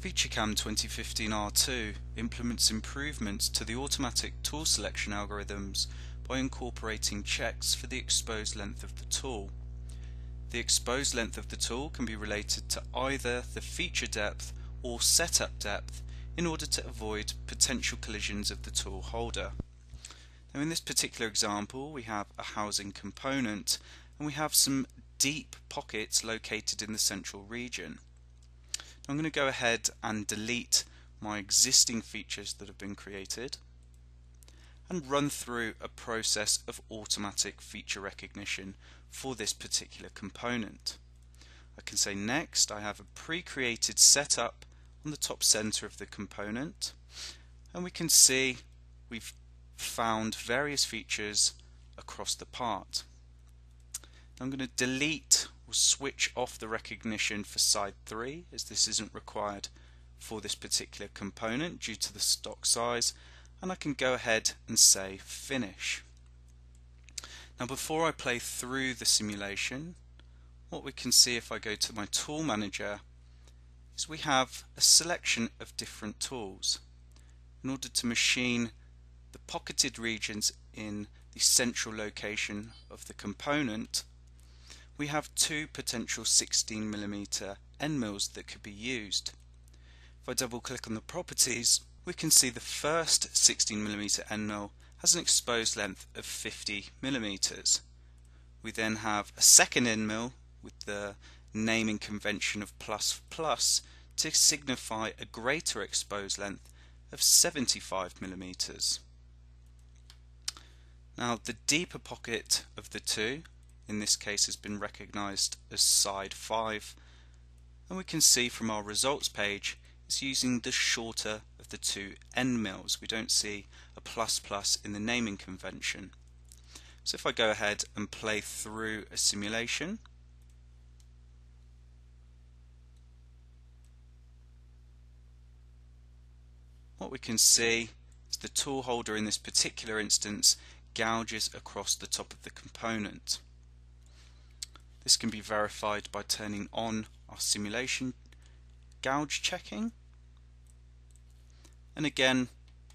FeatureCAM 2015 R2 implements improvements to the automatic tool selection algorithms by incorporating checks for the exposed length of the tool. The exposed length of the tool can be related to either the feature depth or setup depth in order to avoid potential collisions of the tool holder. Now in this particular example we have a housing component and we have some deep pockets located in the central region. I'm going to go ahead and delete my existing features that have been created and run through a process of automatic feature recognition for this particular component. I can say next. I have a pre-created setup on the top center of the component, and we can see we've found various features across the part. I'm going to delete or switch off the recognition for side 3, as this isn't required for this particular component due to the stock size, and I can go ahead and say finish. Now before I play through the simulation, what we can see if I go to my tool manager is we have a selection of different tools in order to machine the pocketed regions in the central location of the component. We have two potential 16mm end mills that could be used. If I double click on the properties, we can see the first 16mm end mill has an exposed length of 50mm. We then have a second end mill with the naming convention of ++ to signify a greater exposed length of 75mm. Now the deeper pocket of the two in this case has been recognized as side 5, and we can see from our results page it's using the shorter of the two end mills. We don't see a ++ in the naming convention. So if I go ahead and play through a simulation, what we can see is the tool holder in this particular instance gouges across the top of the component. This can be verified by turning on our simulation gouge checking and again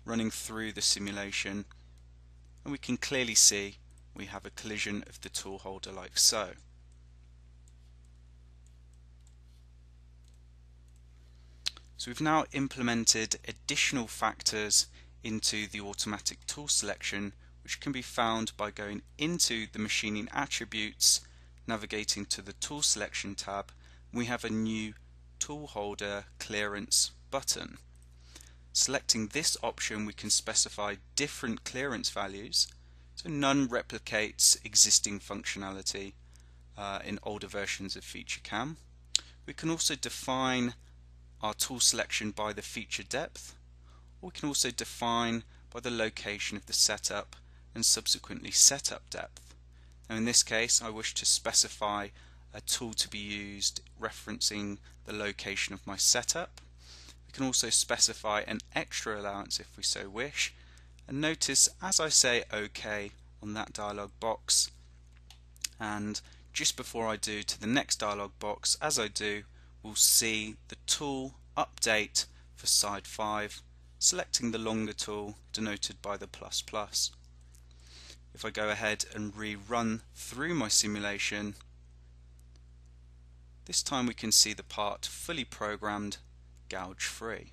running through the simulation, and we can clearly see we have a collision of the tool holder like so. So we've now implemented additional factors into the automatic tool selection, which can be found by going into the machining attributes, navigating to the tool selection tab. We have a new tool holder clearance button. Selecting this option, we can specify different clearance values, so none replicates existing functionality in older versions of FeatureCAM. We can also define our tool selection by the feature depth, or we can also define by the location of the setup and subsequently setup depth. Now in this case I wish to specify a tool to be used referencing the location of my setup. We can also specify an extra allowance if we so wish, and notice as I say OK on that dialog box and just before I do to the next dialog box, as I do, we'll see the tool update for side 5, selecting the longer tool denoted by the ++. If I go ahead and rerun through my simulation, this time we can see the part fully programmed, gouge free.